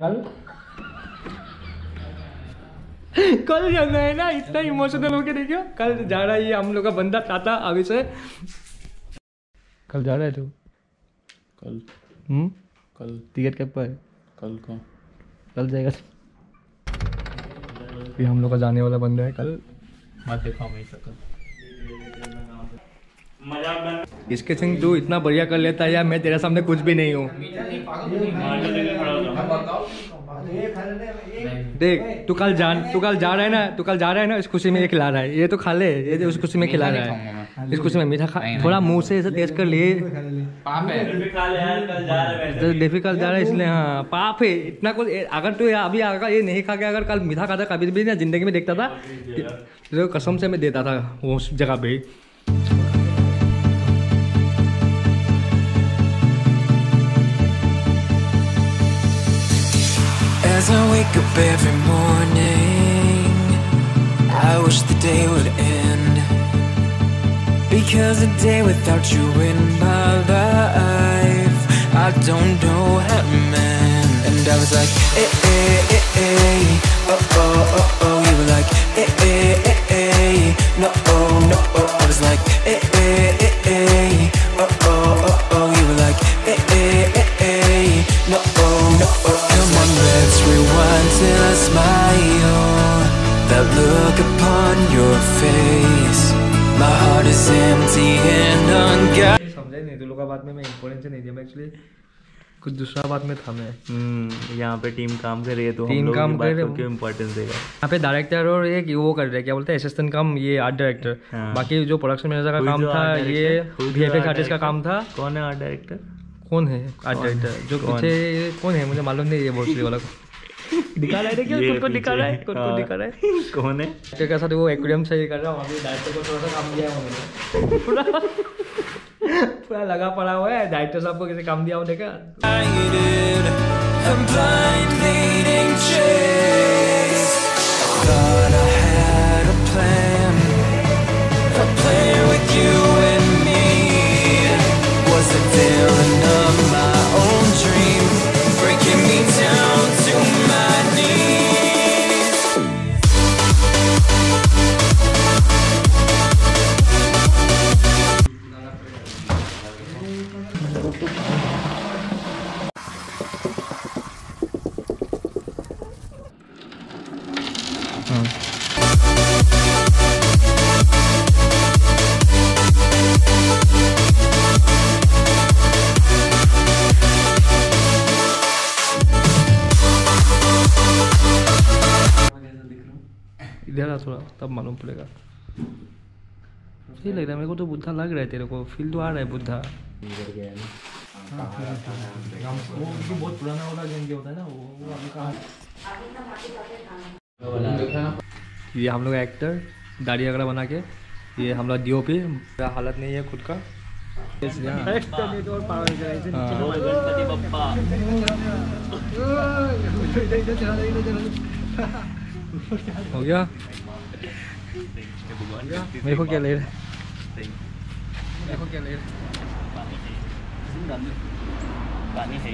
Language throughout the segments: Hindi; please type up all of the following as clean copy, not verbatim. कल जाना है ना, इतना इमोशनल होके देखियो। कल जा रहा है ये हम लोग का बंदा टाटा अभी से। कल जा रहा है तू? कल कल टिकट कब पर? कल को कल जाएगा। ये हम लोग का जाने वाला बंदा है कल। मत दिखाओ मैं सकल। इसके संग तू इतना बढ़िया कर लेता है यार, मैं तेरे सामने कुछ भी नहीं हूँ। देख तू कल जा रहा है ना इस खुशी में ये खिला रहा है, ये तो खा ले, ये उस खुशी में खिला रहा है, इस खुशी में मीठा खा, थोड़ा मुंह से ऐसा तेज कर लिए। डिफिकल्ट जा रहा है इसलिए, हाँ पाप है इतना कुछ। अगर तू अभी ये नहीं खा के अगर कल मीठा खाता कभी भी ना जिंदगी में देखता था तो कसम से मैं देता था वो जगह पे। As I wake up every morning, I wish the day would end, because a day without you in my life, I don't know how to mend. And I was like, eh eh eh eh, oh oh oh oh. You were like, eh eh eh eh, no oh no oh. I was like, eh eh eh eh, oh oh oh oh. You were like, eh eh eh eh, no oh no oh. Let's rewind till I smile, that look upon your face, my heart is empty and unguarded. समझा नहीं, तो लोग का बात में मैं इंपोर्टेंस नहीं दिया, मैं एक्चुअली कुछ दूसरा बात में था मैं। यहाँ पे टीम काम कर रही है तो टीम काम कर रहे हैं, इम्पोर्टेंस देगा। यहाँ पे डायरेक्टर और एक वो कर रहे हैं, क्या बोलते हैं असिस्टेंट काम, ये आर्ट डायरेक्टर। बाकी जो प्रोडक्शन मैनेजर का काम था, ये VFX आर्टिस्ट का काम था। कौन है आर्ट डायरेक्टर? कौन है आर्ट डायरेक्टर जो पीछे? कौन है मुझे मालूम नहीं। ये बोलती वाला दिखा रहा है, देखिए उसको दिखा रहा है, उसको दिखा रहा है कौन है के साथ वो एक्वेरियम सही कर रहा है। अभी डायरेक्टर को थोड़ा सा काम दिया है, पूरा लगा पड़ा हुआ है। डायरेक्टर साहब को किसी काम दिया होने का। थोड़ा तब मालूम पड़ेगा। सही लग रहा है मेरे को, तो बुद्धा लग रहा है तेरे को, फील तो आ रहा है बुद्धा। बहुत पुराना वाला गेम होता है ना वो। ये हम लोग एक्टर दाढ़ी वगैरह बना के, ये हम लोग DOP, हालत नहीं है खुद का। हो गया मेरे को क्या ले रहा है, मेरे को क्या ले रहा है? पानी है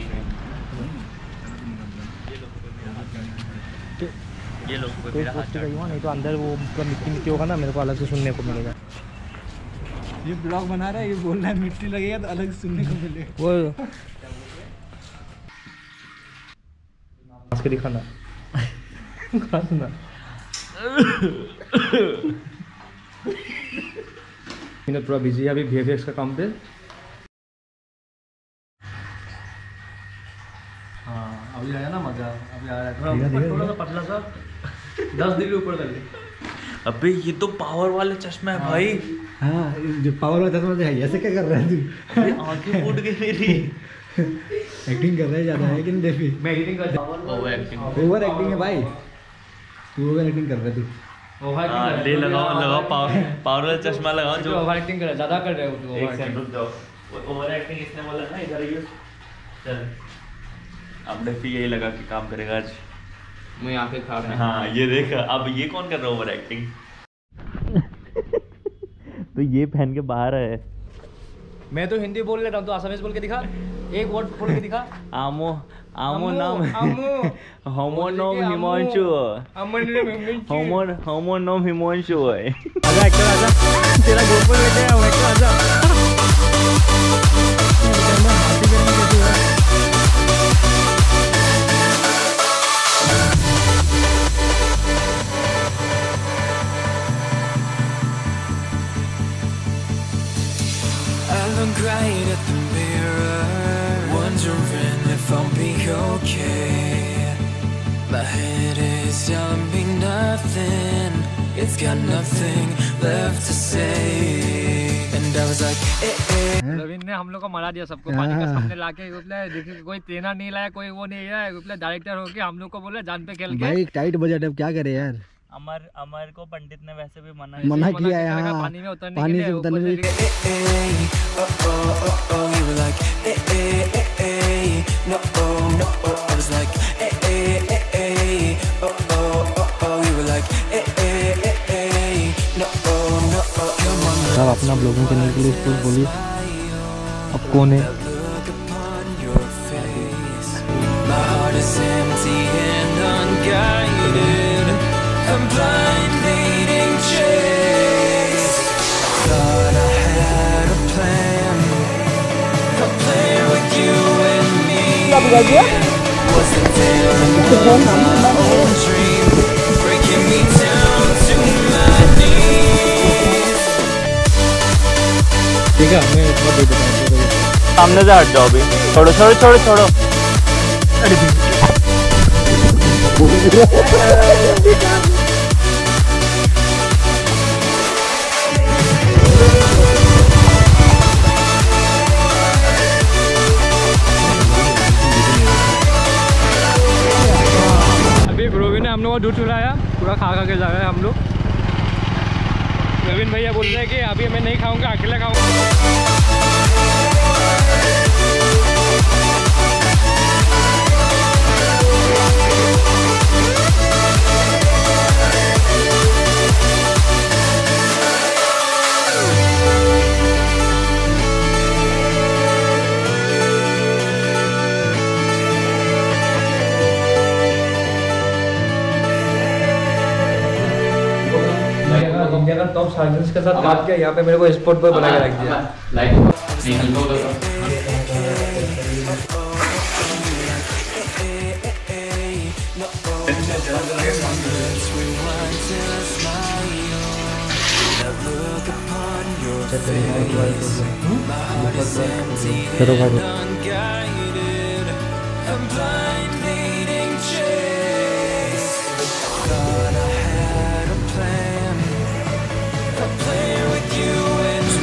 ये लोग को मेरा हाथ चाहिए, नहीं तो अंदर वो पूरा मिट्टी मिट्टी होगा ना, मेरे को अलग से सुनने को मिलेगा। ये ब्लॉग बना रहा है, ये बोल रहा है मिट्टी लगेगा तो अलग से सुनने को मिलेगा। वो इसके दिखाना पूरा बिजी है अभी VFX का काम पे। हाँ अभी आया ना मजा, अभी आया थोड़ा सा पतला सा 10 डिग्री ऊपर कर ले। अबे ये तो पावर वाले चश्मा है भाई। हाँ जो पावर वाला चश्मा है, ऐसे क्या कर रहा है तू? आंखें फूट गई मेरी। एक्टिंग कर रहा है ज़्यादा है कि नहीं देवी? मैं एक्टिंग कर रहा हूँ। ओवर एक्टिंग है भाई, तू ओवर एक्टिंग कर रहा है तू। हाँ ले लगाओ पावर वाला चश्मा लगाओ, जो ओवर एक्टिंग कर रहा है ज़्यादा कर रहे हो। एक सेकंड रुक जाओ, ओवर एक्टिंग इसने बोला ना इधर ये। चल अब देवी यही लगा के काम करेगा आज। मैं आके खा रहा हूँ। हाँ ये देख, अब ये कौन कर रहा है ओवर एक्टिंग? तो ये पहन के बाहर है। मैं तो हिंदी बोल लेता हूँ, तो आसामीज बोल के दिखा, एक वर्ड बोल के दिखा। आमो होमोनोम हिमांशु होमोनोम हिमांशु है। आजा एक्टर आजा, तेरा गोपर बैठा है वो एक्टर आजा। I'll be okay. My head is telling me nothing. It's got nothing left to say. And I was like, eh, eh. Ravindra ने हम लोग को मरा दिया सबको पानी के सामने लाके। देखिए कोई ट्रेनर नहीं लाया, कोई वो नहीं लाया, डायरेक्टर होके हम लोग को बोला जान पे खेल के। भाई टाइट बजट अब क्या करे यार। अमर को पंडित ने वैसे भी मना किया है पानी में उतरने के लिए। सब अपना ब्लॉगिंग करने के लिए कुछ बोलिए अब कौन है। सामने से हट जाओ भी, छोड़ो छोड़ो छोड़ो छोड़ो। हम लोग दूध चुराया पूरा खा के जा रहे हैं हम लोग। रविंद्र भैया बोल रहे हैं कि अभी मैं नहीं खाऊंगा, अकेला टॉप सर्जन्स के साथ बात किया। यहाँ पे मेरे को स्पॉट बॉय बना के रख दिया। चलो भाई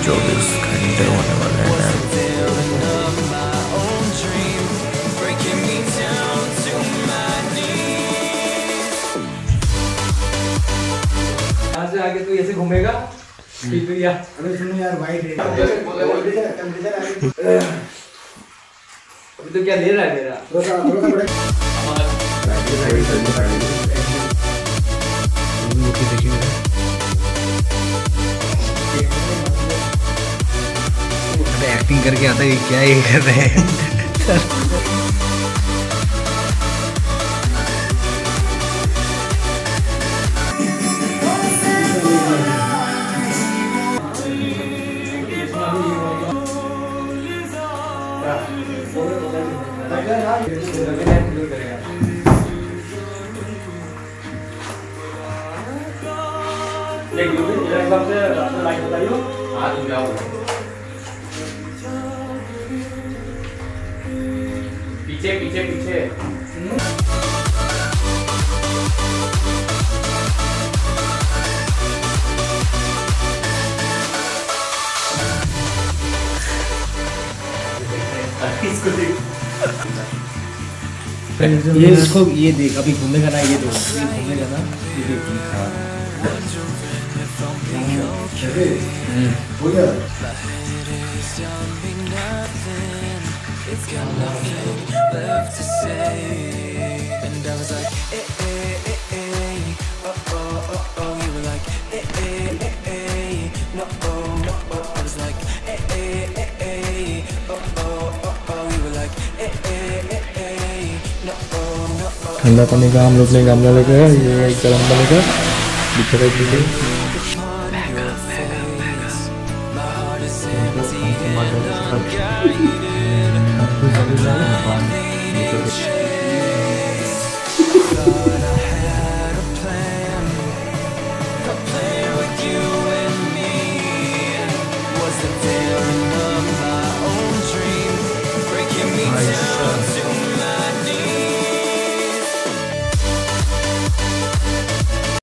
जो इस घंटे होने वाले हैं। यहाँ से आगे तो ऐसे घूमेगा ठीक है यार। अरे सुनो यार वाइट है अभी तो क्या ले रहा है मेरा थोड़ा एक्टिंग करके आता है क्या ये कर रहे हैं। पीछे पीछे पीछे ये देख अभी घूमेगा ना, ये देख घूमेगा ना, ये देख। It's got nothing left to say. And I was like, eh, eh, eh, eh. Oh, oh, oh, oh. You were like, eh, eh, eh, eh. No, oh, no, oh. I was like, eh, eh, eh, eh. Oh, oh, oh, oh. You were like, eh, eh, eh, eh. ठंडा पानी का हम लोग ने गमला लेकर ये एक गरम पानी का दिख रहा है।